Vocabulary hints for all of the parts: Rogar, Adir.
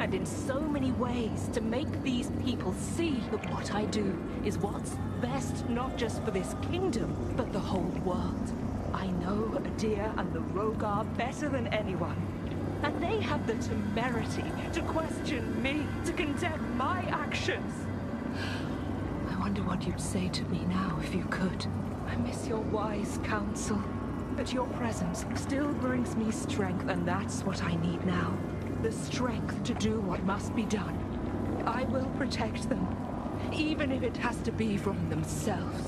And in so many ways to make these people see that what I do is what's best, not just for this kingdom, but the whole world. I know Adir and the Rogar better than anyone, and they have the temerity to question me, to condemn my actions. I wonder what you'd say to me now if you could. I miss your wise counsel, but your presence still brings me strength, and that's what I need now. The strength to do what must be done. I will protect them, even if it has to be from themselves.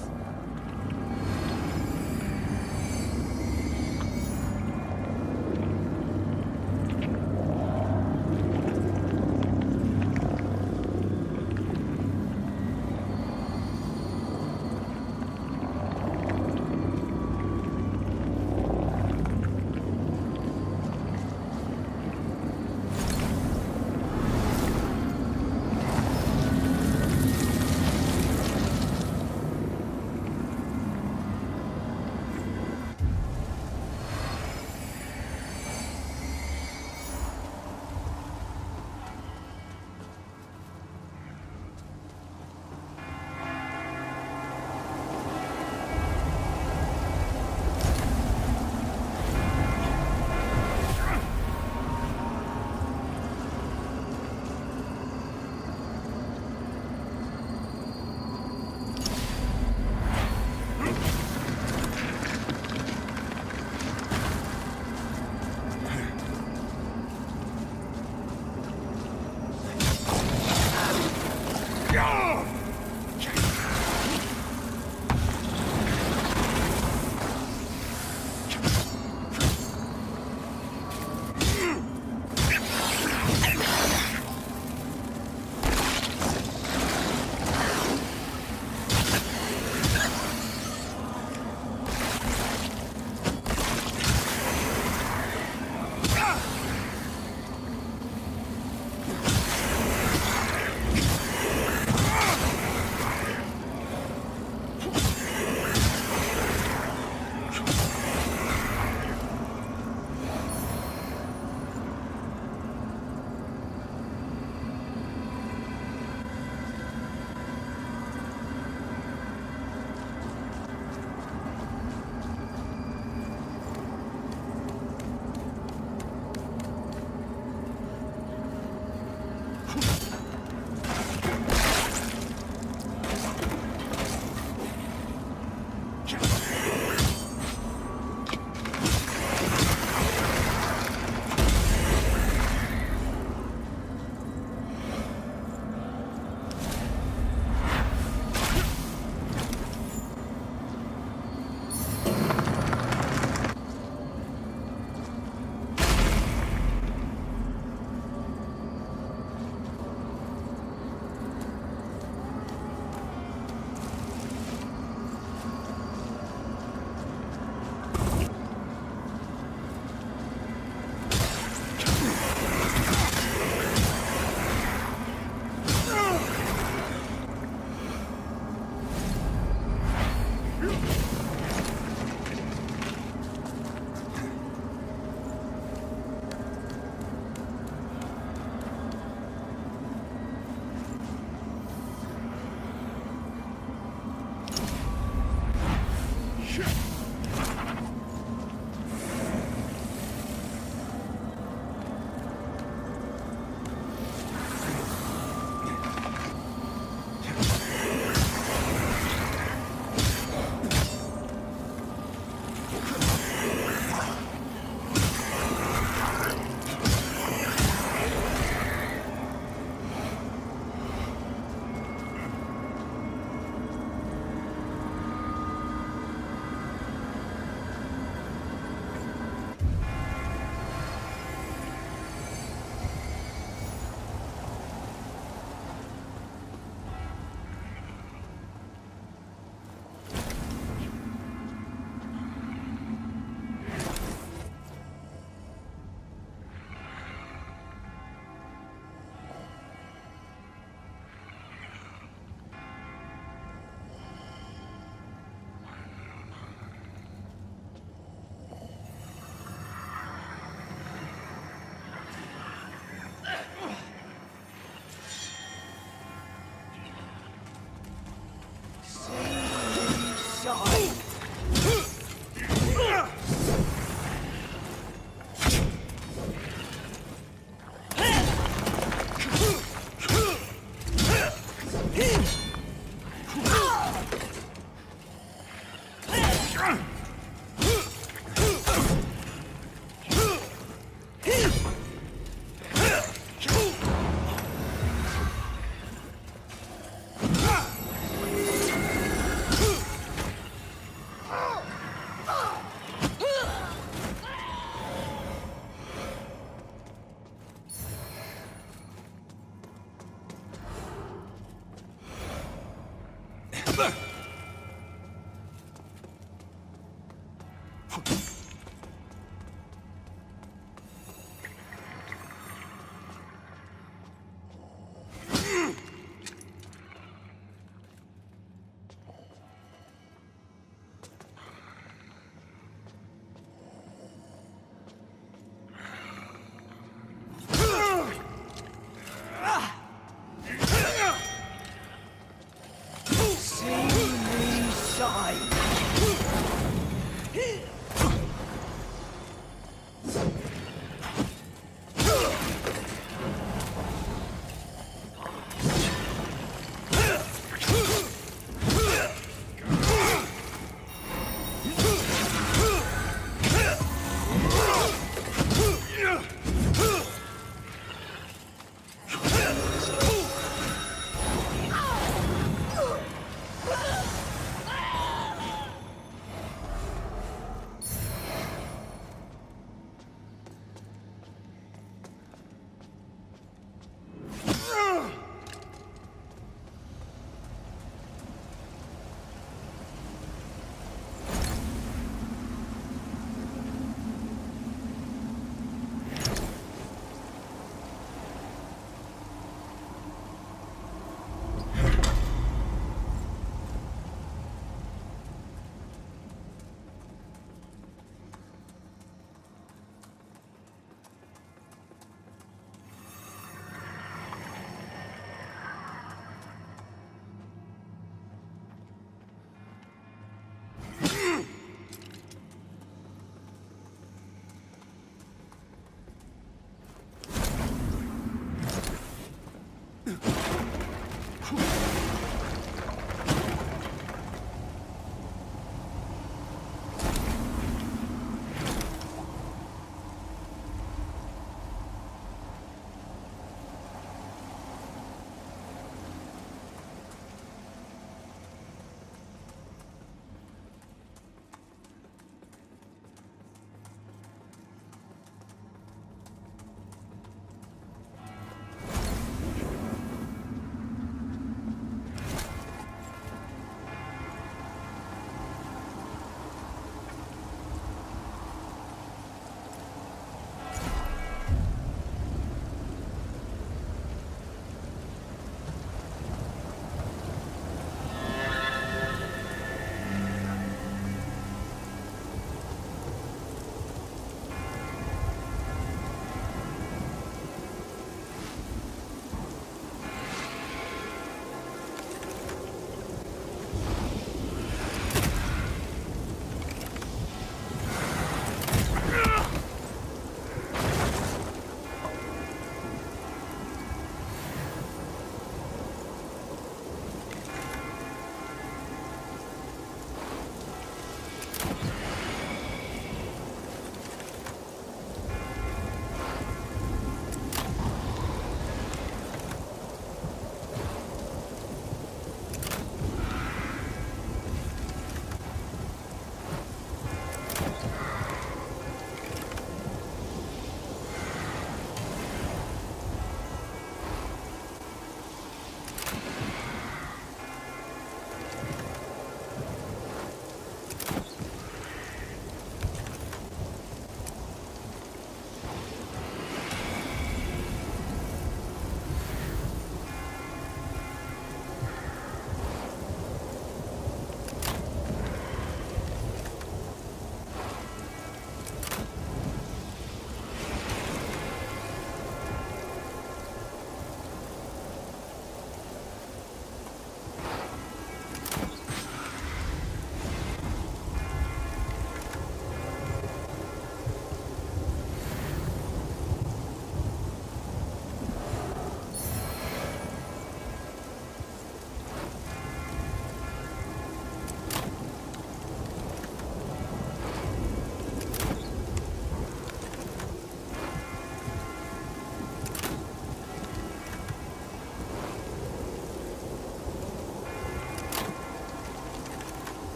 See me shine.